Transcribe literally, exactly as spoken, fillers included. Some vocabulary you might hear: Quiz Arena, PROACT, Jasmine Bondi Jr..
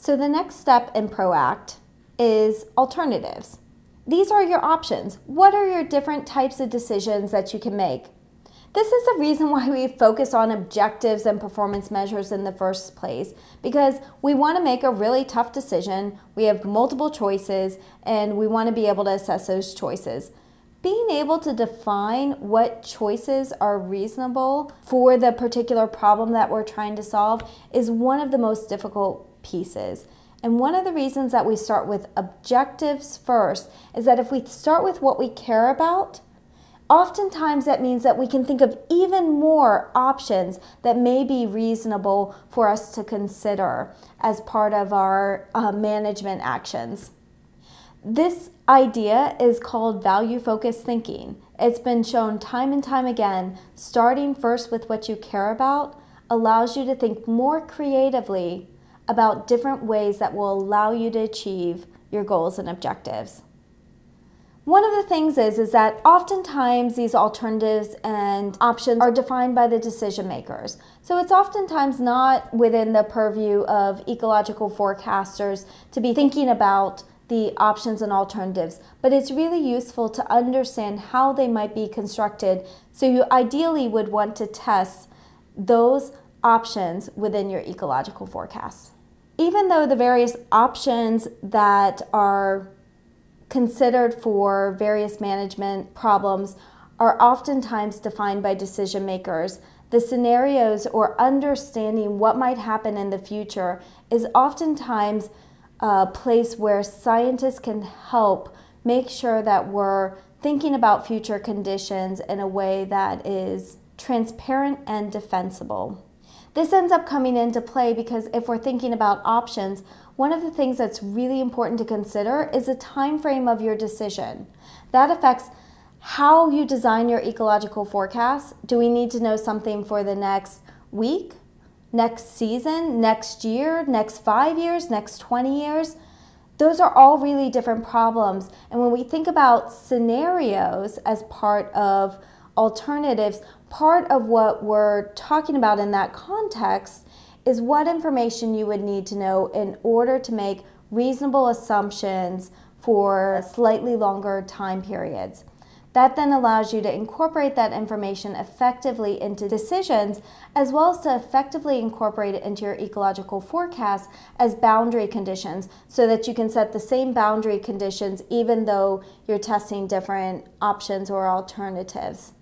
So the next step in PROACT is alternatives. These are your options. What are your different types of decisions that you can make? This is the reason why we focus on objectives and performance measures in the first place, because we want to make a really tough decision. We have multiple choices, and we want to be able to assess those choices. Being able to define what choices are reasonable for the particular problem that we're trying to solve is one of the most difficult pieces. And one of the reasons that we start with objectives first is that if we start with what we care about, oftentimes that means that we can think of even more options that may be reasonable for us to consider as part of our uh, management actions. This idea is called value-focused thinking. It's been shown time and time again. Starting first with what you care about allows you to think more creatively about different ways that will allow you to achieve your goals and objectives. One of the things is, is that oftentimes these alternatives and options are defined by the decision makers. So it's oftentimes not within the purview of ecological forecasters to be thinking about the options and alternatives, but it's really useful to understand how they might be constructed. So you ideally would want to test those options within your ecological forecasts. Even though the various options that are considered for various management problems are oftentimes defined by decision makers, the scenarios or understanding what might happen in the future is oftentimes a place where scientists can help make sure that we're thinking about future conditions in a way that is transparent and defensible. This ends up coming into play because if we're thinking about options, one of the things that's really important to consider is the time frame of your decision. That affects how you design your ecological forecast. Do we need to know something for the next week, next season, next year, next five years, next twenty years? Those are all really different problems. And when we think about scenarios as part of alternatives, part of what we're talking about in that context is what information you would need to know in order to make reasonable assumptions for slightly longer time periods. That then allows you to incorporate that information effectively into decisions, as well as to effectively incorporate it into your ecological forecast as boundary conditions, so that you can set the same boundary conditions even though you're testing different options or alternatives.